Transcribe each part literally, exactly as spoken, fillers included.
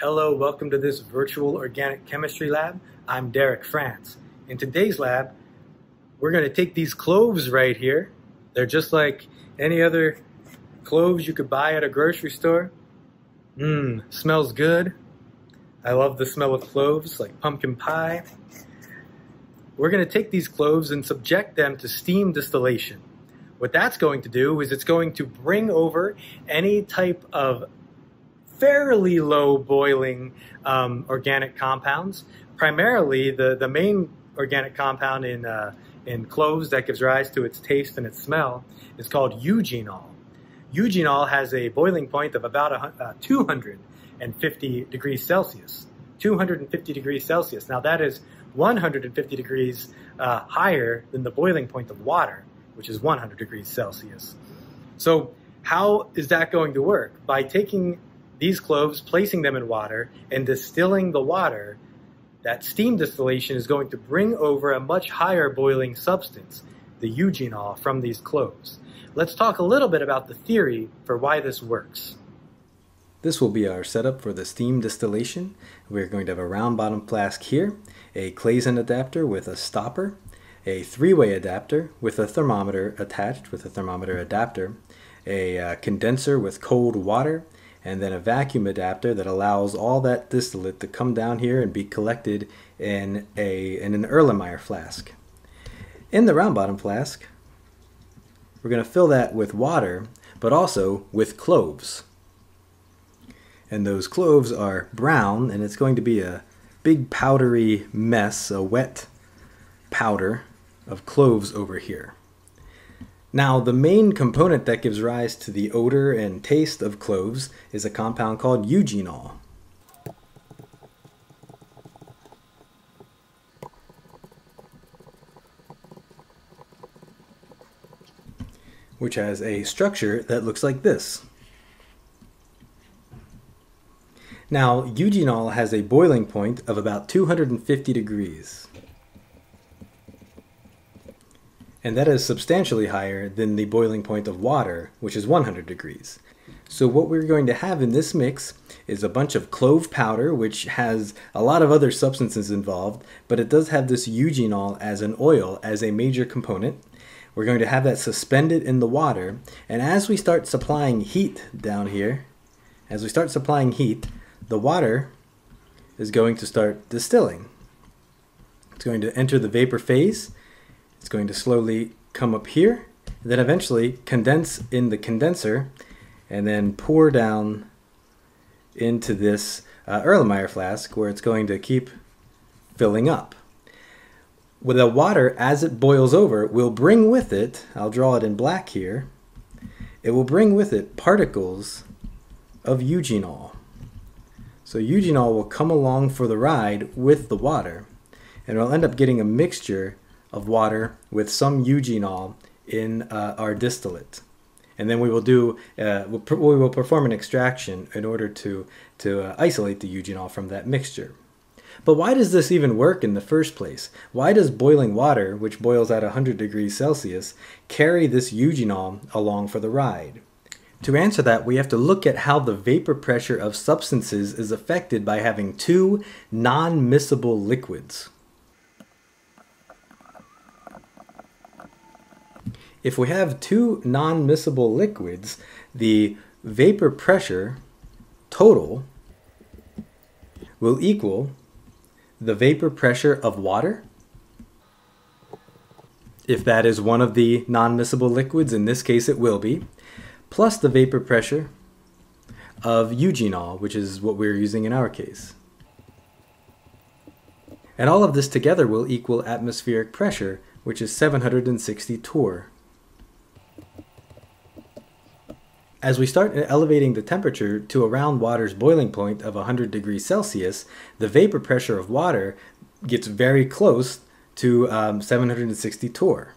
Hello, welcome to this virtual organic chemistry lab. I'm Derik Frantz. In today's lab, we're going to take these cloves right here. They're just like any other cloves you could buy at a grocery store. Mmm, smells good. I love the smell of cloves, like pumpkin pie. We're going to take these cloves and subject them to steam distillation. What that's going to do is it's going to bring over any type of fairly low boiling um, organic compounds. Primarily, the, the main organic compound in, uh, in cloves that gives rise to its taste and its smell is called eugenol. Eugenol has a boiling point of about a, uh, two hundred fifty degrees Celsius. two hundred fifty degrees Celsius. Now that is one hundred fifty degrees uh, higher than the boiling point of water, which is one hundred degrees Celsius. So how is that going to work? By taking these cloves, placing them in water, and distilling the water, that steam distillation is going to bring over a much higher boiling substance, the eugenol, from these cloves. Let's talk a little bit about the theory for why this works. This will be our setup for the steam distillation. We're going to have a round bottom flask here, a Claisen adapter with a stopper, a three-way adapter with a thermometer attached with a thermometer adapter, a uh, condenser with cold water, and then a vacuum adapter that allows all that distillate to come down here and be collected in, a, in an Erlenmeyer flask. In the round bottom flask, we're going to fill that with water, but also with cloves. And those cloves are brown, and it's going to be a big powdery mess, a wet powder of cloves over here. Now, the main component that gives rise to the odor and taste of cloves is a compound called eugenol. Which has a structure that looks like this. Now, eugenol has a boiling point of about two hundred fifty degrees. And that is substantially higher than the boiling point of water, which is one hundred degrees. So what we're going to have in this mix is a bunch of clove powder, which has a lot of other substances involved, but it does have this eugenol as an oil, as a major component. We're going to have that suspended in the water, and as we start supplying heat down here, as we start supplying heat, the water is going to start distilling. It's going to enter the vapor phase. It's going to slowly come up here, and then eventually condense in the condenser, and then pour down into this uh, Erlenmeyer flask, where it's going to keep filling up. With the water, as it boils over, will bring with it, I'll draw it in black here, it will bring with it particles of eugenol. So eugenol will come along for the ride with the water, and we'll end up getting a mixture of water with some eugenol in uh, our distillate. And then we will do, uh, we'll we will perform an extraction in order to, to uh, isolate the eugenol from that mixture. But why does this even work in the first place? Why does boiling water, which boils at one hundred degrees Celsius, carry this eugenol along for the ride? To answer that, we have to look at how the vapor pressure of substances is affected by having two non-miscible liquids. If we have two non-miscible liquids, the vapor pressure total will equal the vapor pressure of water, if that is one of the non-miscible liquids, in this case it will be, plus the vapor pressure of eugenol, which is what we're using in our case. And all of this together will equal atmospheric pressure, which is seven hundred sixty torr. As we start elevating the temperature to around water's boiling point of one hundred degrees Celsius, the vapor pressure of water gets very close to um, seven hundred sixty torr.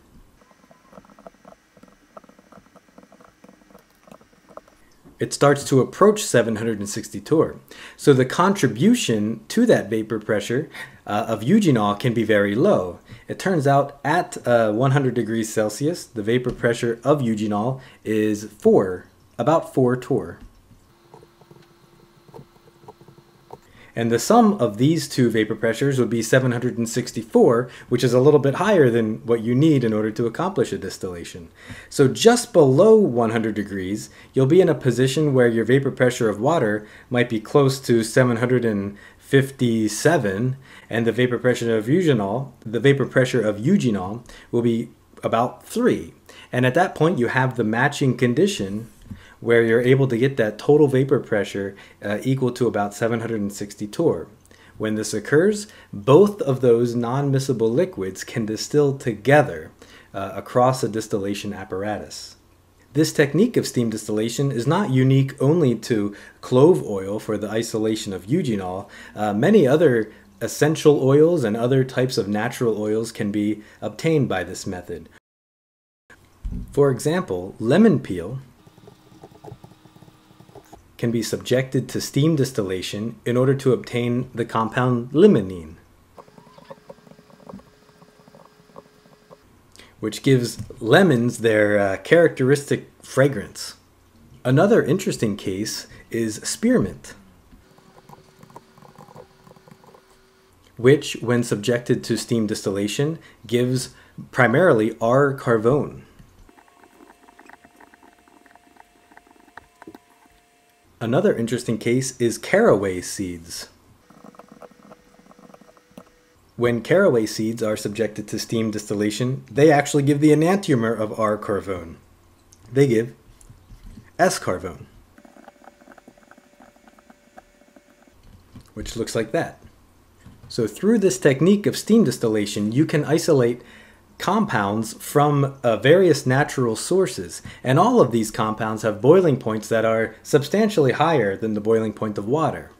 It starts to approach seven hundred sixty torr. So the contribution to that vapor pressure uh, of eugenol can be very low. It turns out at uh, one hundred degrees Celsius, the vapor pressure of eugenol is four. About four torr. And the sum of these two vapor pressures would be seven hundred sixty-four, which is a little bit higher than what you need in order to accomplish a distillation. So just below one hundred degrees, you'll be in a position where your vapor pressure of water might be close to seven hundred fifty-seven, and the vapor pressure of eugenol, the vapor pressure of eugenol will be about three. And at that point, you have the matching condition where you're able to get that total vapor pressure uh, equal to about seven hundred sixty torr. When this occurs, both of those non-miscible liquids can distill together uh, across a distillation apparatus. This technique of steam distillation is not unique only to clove oil for the isolation of eugenol. Uh, many other essential oils and other types of natural oils can be obtained by this method. For example, lemon peel can be subjected to steam distillation in order to obtain the compound limonene, which gives lemons their uh, characteristic fragrance. Another interesting case is spearmint, which, when subjected to steam distillation, gives primarily R-carvone. Another interesting case is caraway seeds. When caraway seeds are subjected to steam distillation, they actually give the enantiomer of R-carvone. They give S-carvone, which looks like that. So through this technique of steam distillation, you can isolate compounds from uh, various natural sources, and all of these compounds have boiling points that are substantially higher than the boiling point of water.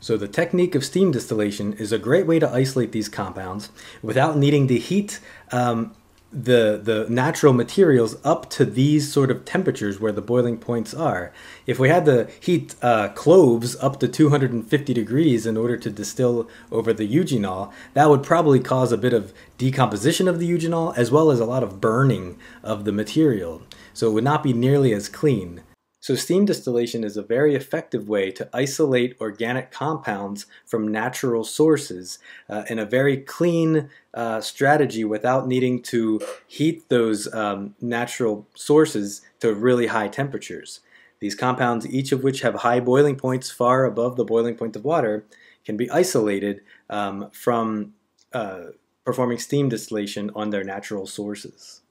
So the technique of steam distillation is a great way to isolate these compounds without needing to heat um, the the natural materials up to these sort of temperatures where the boiling points are. If we had to heat uh, cloves up to two hundred fifty degrees in order to distill over the eugenol, that would probably cause a bit of decomposition of the eugenol as well as a lot of burning of the material. So it would not be nearly as clean. So steam distillation is a very effective way to isolate organic compounds from natural sources uh, in a very clean uh, strategy without needing to heat those um, natural sources to really high temperatures. These compounds, each of which have high boiling points far above the boiling point of water, can be isolated um, from uh, performing steam distillation on their natural sources.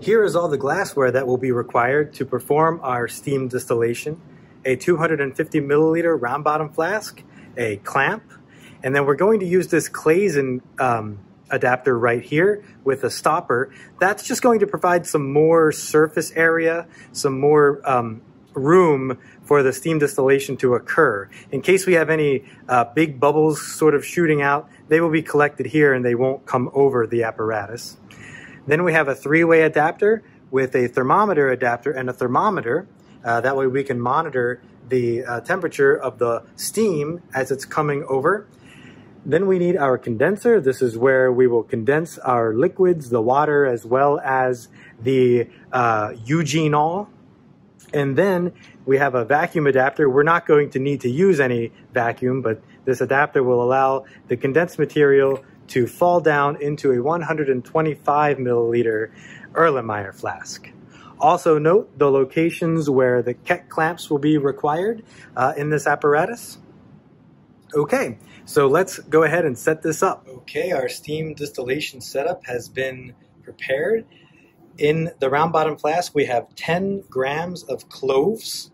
Here is all the glassware that will be required to perform our steam distillation: a two hundred fifty milliliter round bottom flask, a clamp, and then we're going to use this Claisen um, adapter right here with a stopper. That's just going to provide some more surface area, some more um, room for the steam distillation to occur. In case we have any uh, big bubbles sort of shooting out, they will be collected here and they won't come over the apparatus. Then we have a three-way adapter with a thermometer adapter and a thermometer. Uh, that way we can monitor the uh, temperature of the steam as it's coming over. Then we need our condenser. This is where we will condense our liquids, the water, as well as the uh, eugenol. And then we have a vacuum adapter. We're not going to need to use any vacuum, but this adapter will allow the condensed material to fall down into a one hundred twenty-five milliliter Erlenmeyer flask. Also note the locations where the Keck clamps will be required uh, in this apparatus. Okay, so let's go ahead and set this up. Okay, our steam distillation setup has been prepared. In the round bottom flask, we have ten grams of cloves,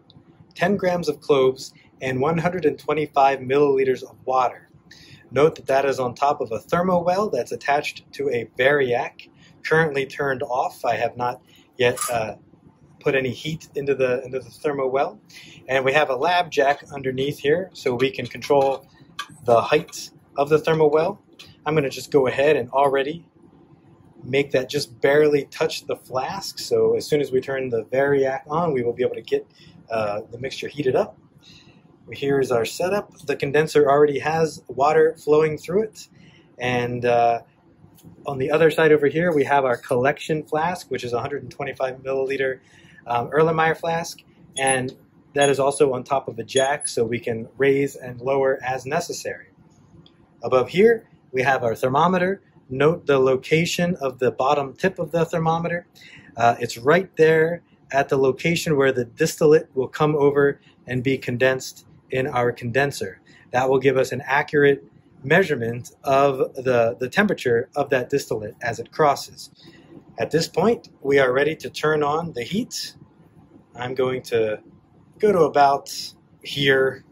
ten grams of cloves, and one hundred twenty-five milliliters of water. Note that that is on top of a thermowell that's attached to a bariac, currently turned off. I have not yet uh, put any heat into the, into the thermowell. And we have a lab jack underneath here so we can control the height of the thermowell. I'm going to just go ahead and already make that just barely touch the flask. So as soon as we turn the bariac on, we will be able to get uh, the mixture heated up. Here is our setup. The condenser already has water flowing through it. And uh, on the other side over here, we have our collection flask, which is one hundred twenty-five milliliter um, Erlenmeyer flask, and that is also on top of a jack, so we can raise and lower as necessary. Above here, we have our thermometer. Note the location of the bottom tip of the thermometer. Uh, it's right there at the location where the distillate will come over and be condensed in our condenser. That will give us an accurate measurement of the, the temperature of that distillate as it crosses. At this point, we are ready to turn on the heat. I'm going to go to about here.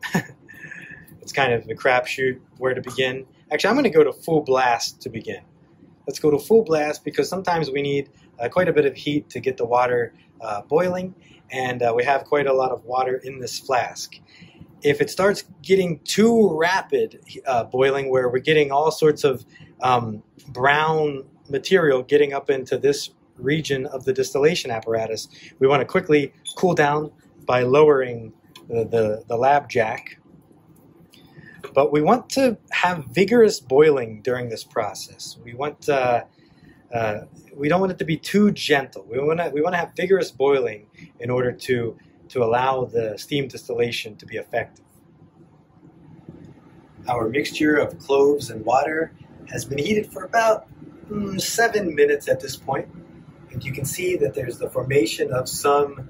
It's kind of a crapshoot where to begin. Actually, I'm going to go to full blast to begin. Let's go to full blast because sometimes we need uh, quite a bit of heat to get the water uh, boiling, and uh, we have quite a lot of water in this flask. If it starts getting too rapid uh, boiling, where we're getting all sorts of um, brown material getting up into this region of the distillation apparatus, we want to quickly cool down by lowering the, the, the lab jack. But we want to have vigorous boiling during this process. We want uh, uh, we don't want it to be too gentle. We want to we want to have vigorous boiling in order to to allow the steam distillation to be effective. Our mixture of cloves and water has been heated for about mm, seven minutes at this point, and you can see that there's the formation of some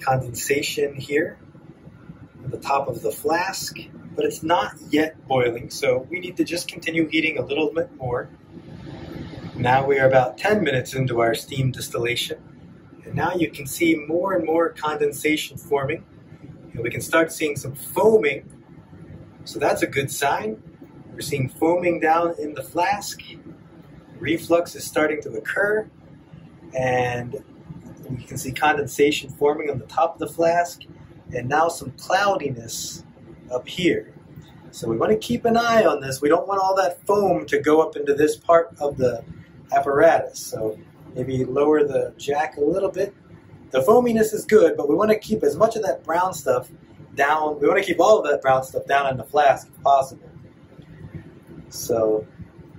condensation here at the top of the flask, but it's not yet boiling, so we need to just continue heating a little bit more. Now we are about ten minutes into our steam distillation, and now you can see more and more condensation forming, and we can start seeing some foaming, so that's a good sign. We're seeing foaming down in the flask, reflux is starting to occur, and you can see condensation forming on the top of the flask, and now some cloudiness up here. So we want to keep an eye on this. We don't want all that foam to go up into this part of the apparatus. So maybe lower the jack a little bit. The foaminess is good, but we want to keep as much of that brown stuff down. We want to keep all of that brown stuff down in the flask if possible. So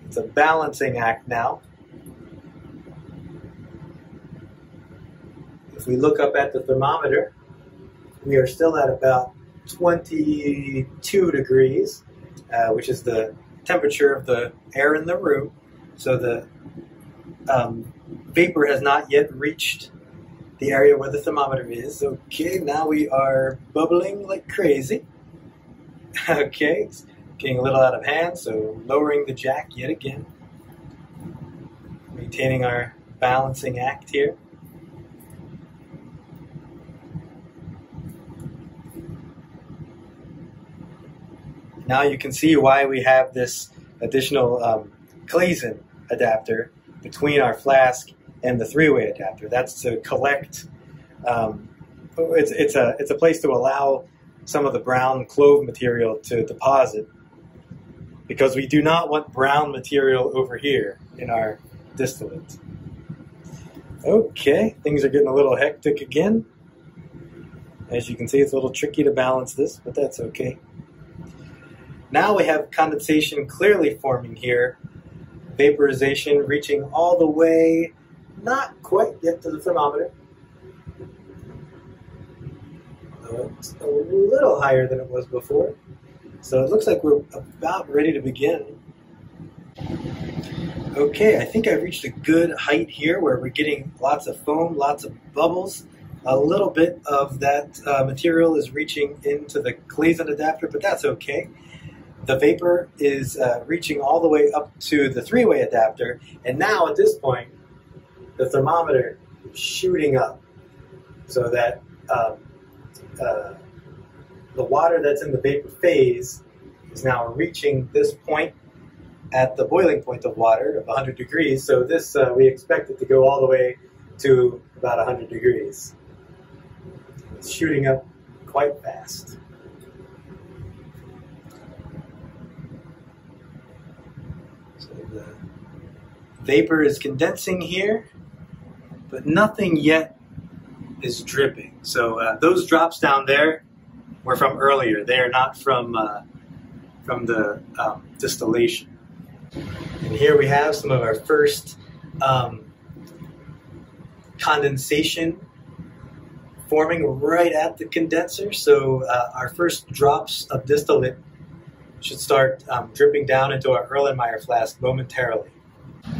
it's a balancing act now. If we look up at the thermometer, we are still at about twenty-two degrees, uh, which is the temperature of the air in the room. So the um, vapor has not yet reached the area where the thermometer is. Okay, now we are bubbling like crazy. Okay, it's getting a little out of hand, so lowering the jack yet again. Maintaining our balancing act here. Now you can see why we have this additional um, Claisen adapter between our flask and the three-way adapter. That's to collect. Um, it's it's a it's a place to allow some of the brown clove material to deposit, because we do not want brown material over here in our distillate. Okay, things are getting a little hectic again. As you can see, it's a little tricky to balance this, but that's okay. Now we have condensation clearly forming here, vaporization reaching all the way, not quite yet to the thermometer. It's a little higher than it was before. So it looks like we're about ready to begin. Okay, I think I've reached a good height here where we're getting lots of foam, lots of bubbles. A little bit of that uh, material is reaching into the Claisen adapter, but that's okay. The vapor is uh, reaching all the way up to the three-way adapter, and now at this point, the thermometer is shooting up, so that um, uh, the water that's in the vapor phase is now reaching this point at the boiling point of water of one hundred degrees. So this uh, we expect it to go all the way to about one hundred degrees. It's shooting up quite fast. The vapor is condensing here, but nothing yet is dripping. So uh, those drops down there were from earlier. They are not from, uh, from the um, distillation. And here we have some of our first um, condensation forming right at the condenser, so uh, our first drops of distillate should start um, dripping down into our Erlenmeyer flask momentarily.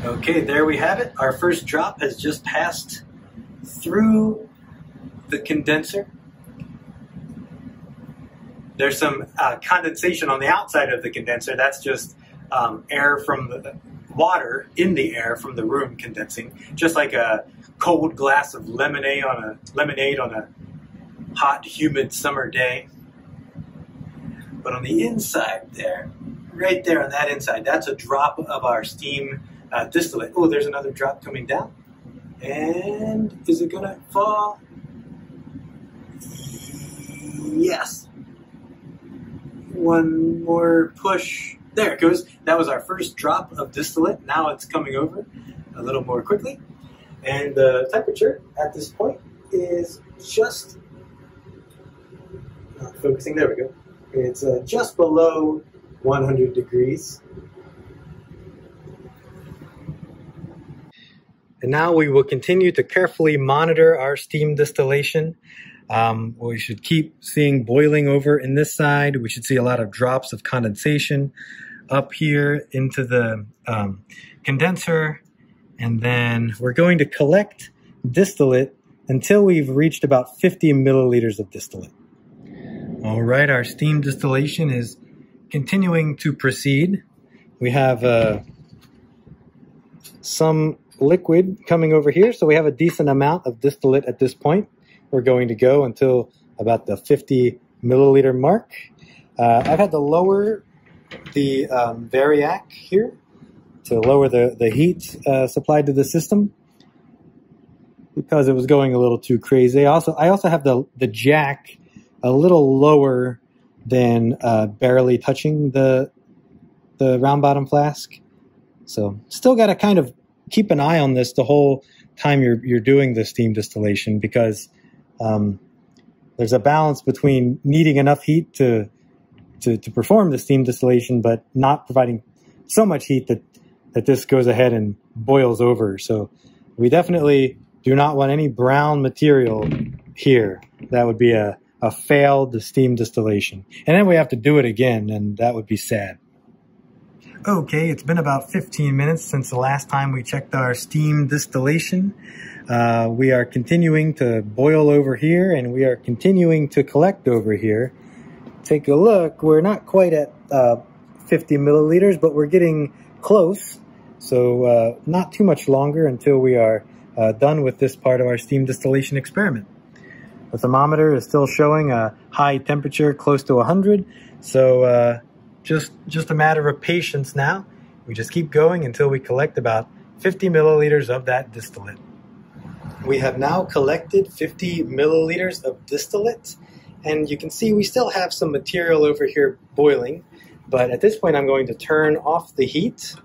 Okay, there we have it. Our first drop has just passed through the condenser. There's some uh, condensation on the outside of the condenser. That's just um, air from the water in the air from the room condensing, just like a cold glass of lemonade on a lemonade on a hot, humid summer day. But on the inside there, right there on that inside, that's a drop of our steam uh, distillate. Oh, there's another drop coming down. And is it gonna fall? Yes. One more push. There it goes. That was our first drop of distillate. Now it's coming over a little more quickly. And the temperature at this point is just, not focusing, there we go. It's uh, just below one hundred degrees. And now we will continue to carefully monitor our steam distillation. Um, we should keep seeing boiling over in this side. We should see a lot of drops of condensation up here into the um, condenser. And then we're going to collect distillate until we've reached about fifty milliliters of distillate. All right, our steam distillation is continuing to proceed. We have uh, some liquid coming over here, so we have a decent amount of distillate at this point. We're going to go until about the fifty milliliter mark. Uh, I've had to lower the um, variac here to lower the, the heat uh, supplied to the system, because it was going a little too crazy. Also, I also have the, the jack a little lower than uh, barely touching the the round bottom flask. So still got to kind of keep an eye on this the whole time you're, you're doing the steam distillation, because um, there's a balance between needing enough heat to, to, to perform the steam distillation, but not providing so much heat that, that this goes ahead and boils over. So we definitely do not want any brown material here. That would be a A failed steam distillation. And then we have to do it again, and that would be sad. Okay, it's been about fifteen minutes since the last time we checked our steam distillation. Uh, we are continuing to boil over here, and we are continuing to collect over here. Take a look, we're not quite at uh, fifty milliliters, but we're getting close. So uh, not too much longer until we are uh, done with this part of our steam distillation experiment. The thermometer is still showing a high temperature, close to one hundred. So uh, just, just a matter of patience now. We just keep going until we collect about fifty milliliters of that distillate. We have now collected fifty milliliters of distillate. And you can see we still have some material over here boiling. But at this point, I'm going to turn off the heat.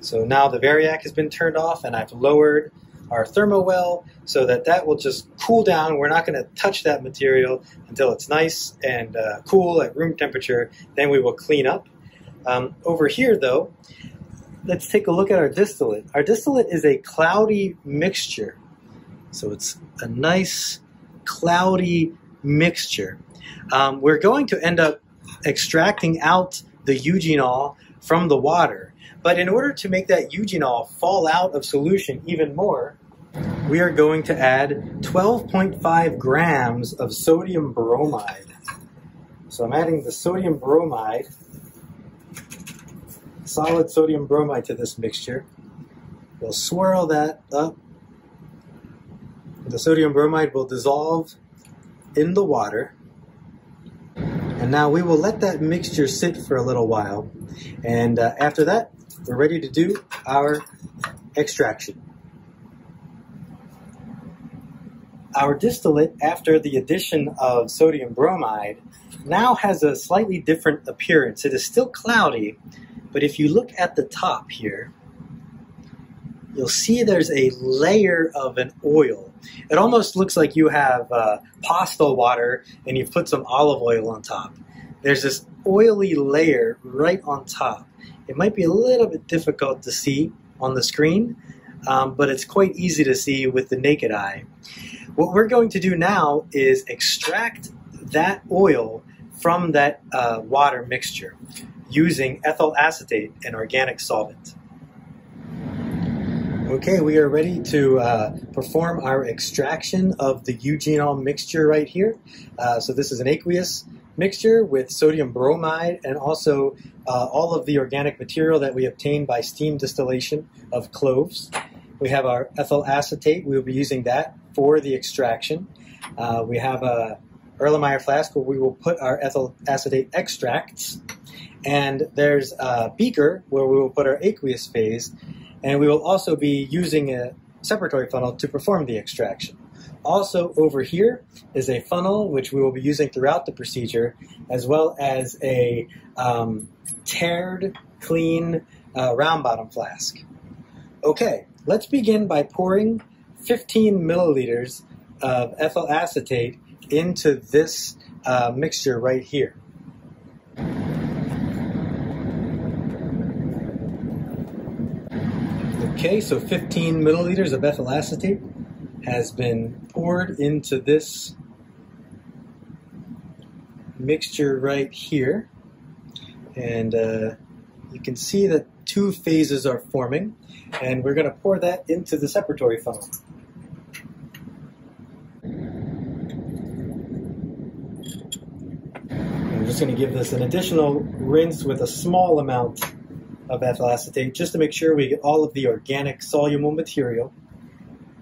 So now the variac has been turned off, and I've lowered our thermowell so that that will just cool down. We're not going to touch that material until it's nice and uh, cool at room temperature. Then we will clean up. Um, over here though, let's take a look at our distillate. Our distillate is a cloudy mixture. So it's a nice cloudy mixture. Um, we're going to end up extracting out the eugenol from the water. But in order to make that eugenol fall out of solution even more, we are going to add twelve point five grams of sodium bromide. So I'm adding the sodium bromide, solid sodium bromide, to this mixture. We'll swirl that up. The sodium bromide will dissolve in the water. And now we will let that mixture sit for a little while. And uh, after that, we're ready to do our extraction. Our distillate, after the addition of sodium bromide, now has a slightly different appearance. It is still cloudy, but if you look at the top here, you'll see there's a layer of an oil. It almost looks like you have uh, pasta water and you've put some olive oil on top. There's this oily layer right on top. It might be a little bit difficult to see on the screen, um, but it's quite easy to see with the naked eye. What we're going to do now is extract that oil from that uh, water mixture using ethyl acetate, an organic solvent. Okay, we are ready to uh, perform our extraction of the eugenol mixture right here. Uh, so this is an aqueous mixture with sodium bromide and also uh, all of the organic material that we obtained by steam distillation of cloves. We have our ethyl acetate. We'll be using that for the extraction. Uh, we have a Erlenmeyer flask where we will put our ethyl acetate extracts, and there's a beaker where we will put our aqueous phase, and we will also be using a separatory funnel to perform the extraction. Also over here is a funnel which we will be using throughout the procedure, as well as a um, teared, clean, uh, round bottom flask. Okay, let's begin by pouring fifteen milliliters of ethyl acetate into this uh, mixture right here. Okay, so fifteen milliliters of ethyl acetate has been poured into this mixture right here. And uh, you can see that two phases are forming, and we're going to pour that into the separatory funnel. I'm just going to give this an additional rinse with a small amount of ethyl acetate, just to make sure we get all of the organic soluble material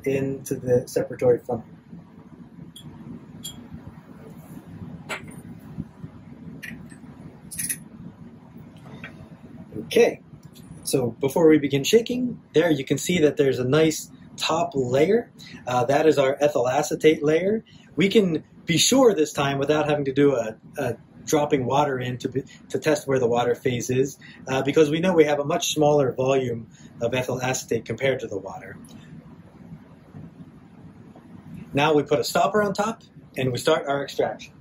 into the separatory funnel. Okay, so before we begin shaking, there you can see that there's a nice top layer. Uh, that is our ethyl acetate layer. We can be sure this time without having to do a, a dropping water in to, be, to test where the water phase is, uh, because we know we have a much smaller volume of ethyl acetate compared to the water. Now we put a stopper on top and we start our extraction.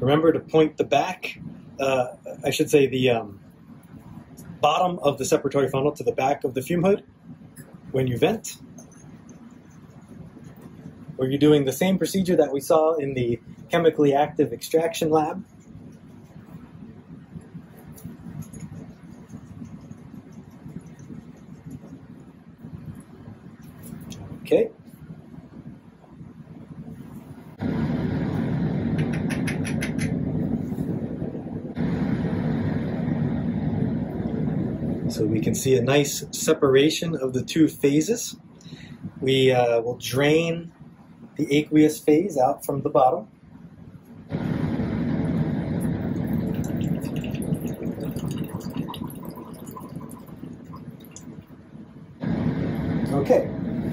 Remember to point the back, uh, I should say the um, bottom of the separatory funnel to the back of the fume hood when you vent, or you're doing the same procedure that we saw in the chemically active extraction lab. Okay. So we can see a nice separation of the two phases. We uh, will drain the aqueous phase out from the bottle. Okay,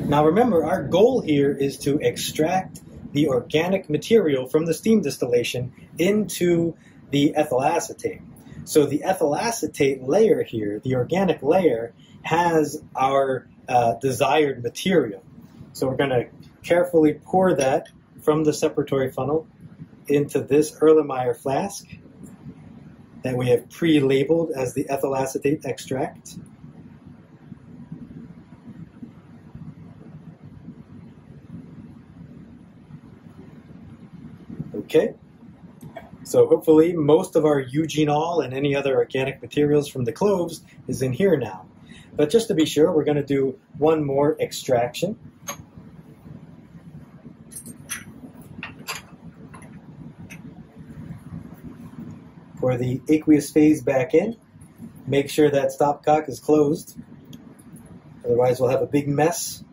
now remember our goal here is to extract the organic material from the steam distillation into the ethyl acetate. So the ethyl acetate layer here, the organic layer, has our uh, desired material. So we're going to carefully pour that from the separatory funnel into this Erlenmeyer flask that we have pre-labeled as the ethyl acetate extract. Okay. So hopefully most of our eugenol and any other organic materials from the cloves is in here now. But just to be sure, we're going to do one more extraction. Pour the aqueous phase back in. Make sure that stopcock is closed. Otherwise we'll have a big mess.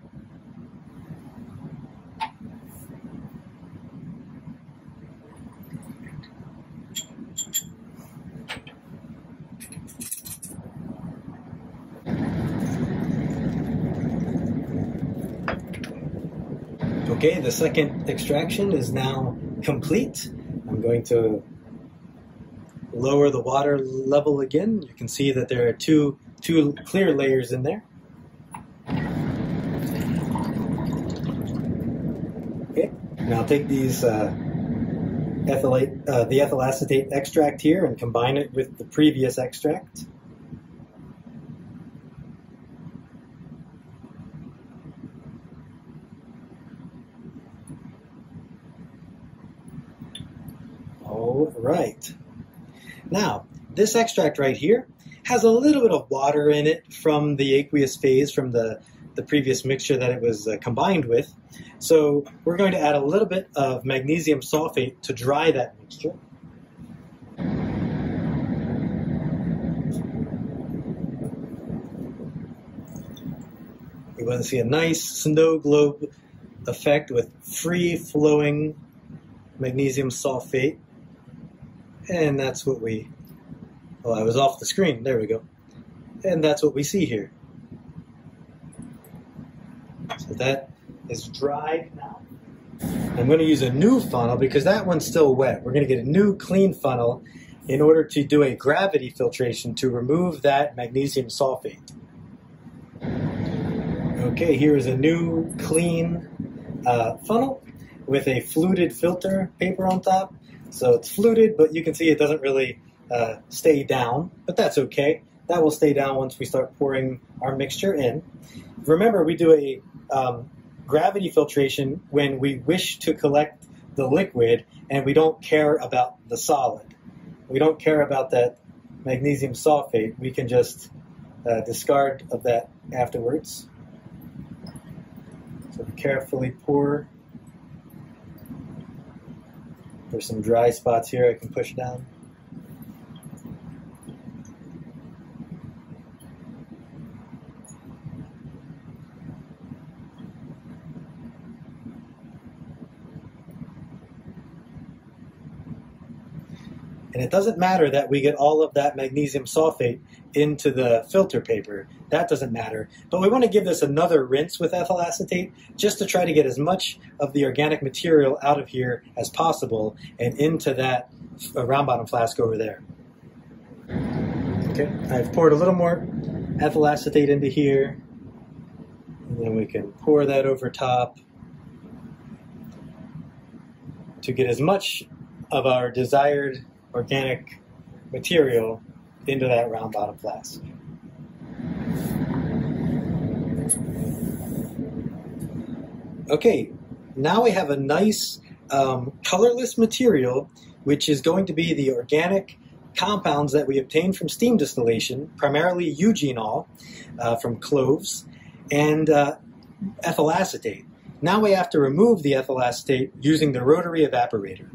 Okay, the second extraction is now complete. I'm going to lower the water level again. You can see that there are two, two clear layers in there. Okay, now take these uh, ethylate, uh, the ethyl acetate extract here and combine it with the previous extract. All right. Now, this extract right here has a little bit of water in it from the aqueous phase, from the, the previous mixture that it was uh, combined with. So we're going to add a little bit of magnesium sulfate to dry that mixture. You want to see a nice snow globe effect with free-flowing magnesium sulfate. And that's what we, well, I was off the screen, there we go. And that's what we see here. So that is dried now. I'm going to use a new funnel because that one's still wet. We're going to get a new clean funnel in order to do a gravity filtration to remove that magnesium sulfate. Okay, here is a new clean uh, funnel with a fluted filter paper on top. So it's fluted, but you can see it doesn't really uh, stay down, but that's okay. That will stay down once we start pouring our mixture in. Remember, we do a um, gravity filtration when we wish to collect the liquid and we don't care about the solid. We don't care about that magnesium sulfate. We can just uh, discard of that afterwards. So carefully pour. There's some dry spots here I can push down. And it doesn't matter that we get all of that magnesium sulfate into the filter paper. That doesn't matter. But we want to give this another rinse with ethyl acetate just to try to get as much of the organic material out of here as possible and into that round bottom flask over there. Okay, I've poured a little more ethyl acetate into here. And then we can pour that over top to get as much of our desired organic material into that round bottom flask. Okay, now we have a nice um, colorless material, which is going to be the organic compounds that we obtained from steam distillation, primarily eugenol uh, from cloves and uh, ethyl acetate. Now we have to remove the ethyl acetate using the rotary evaporator.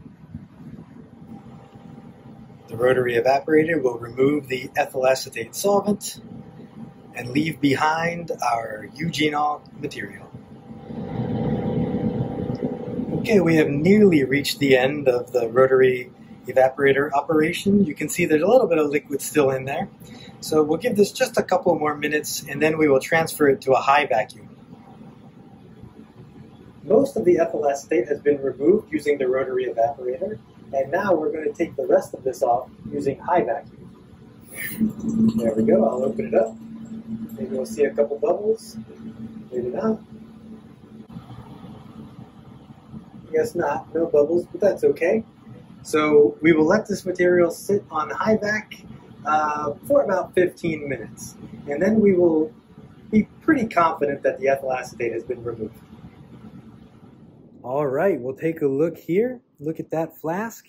The rotary evaporator will remove the ethyl acetate solvent and leave behind our eugenol material. Okay, we have nearly reached the end of the rotary evaporator operation. You can see there's a little bit of liquid still in there. So we'll give this just a couple more minutes and then we will transfer it to a high vacuum. Most of the ethyl acetate has been removed using the rotary evaporator. And now we're going to take the rest of this off using high vacuum. There we go. I'll open it up. Maybe we'll see a couple bubbles. Maybe not. I guess not. No bubbles, but that's okay. So we will let this material sit on high vac uh, for about fifteen minutes. And then we will be pretty confident that the ethyl acetate has been removed. All right, we'll take a look here. Look at that flask.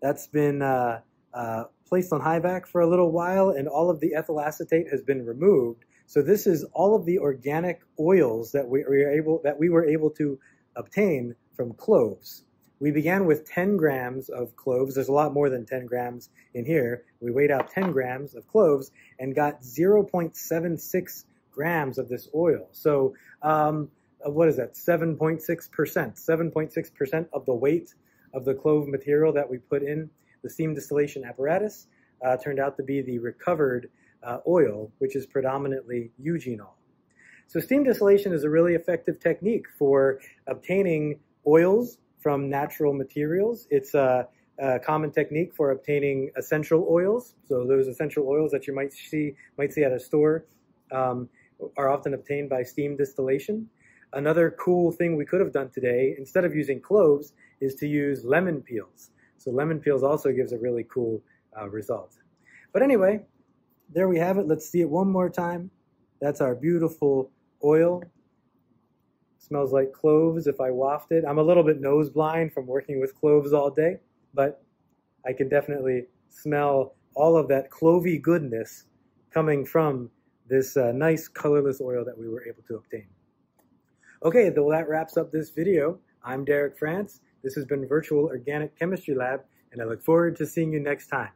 That's been uh, uh, placed on high vac for a little while, and all of the ethyl acetate has been removed. So this is all of the organic oils that we were able that we were able to obtain from cloves. We began with ten grams of cloves. There's a lot more than ten grams in here. We weighed out ten grams of cloves and got zero point seven six grams of this oil. So. Um, What is that? seven point six percent. seven point six percent of the weight of the clove material that we put in the steam distillation apparatus uh, turned out to be the recovered uh, oil, which is predominantly eugenol. So steam distillation is a really effective technique for obtaining oils from natural materials. It's a, a common technique for obtaining essential oils. So those essential oils that you might see might see at a store um, are often obtained by steam distillation. Another cool thing we could have done today, instead of using cloves, is to use lemon peels. So lemon peels also gives a really cool uh, result. But anyway, there we have it. Let's see it one more time. That's our beautiful oil. Smells like cloves if I wafted. I'm a little bit nose blind from working with cloves all day, but I can definitely smell all of that clovey goodness coming from this uh, nice colorless oil that we were able to obtain. Okay, well, that wraps up this video. I'm Derik Frantz. This has been Virtual Organic Chemistry Lab, and I look forward to seeing you next time.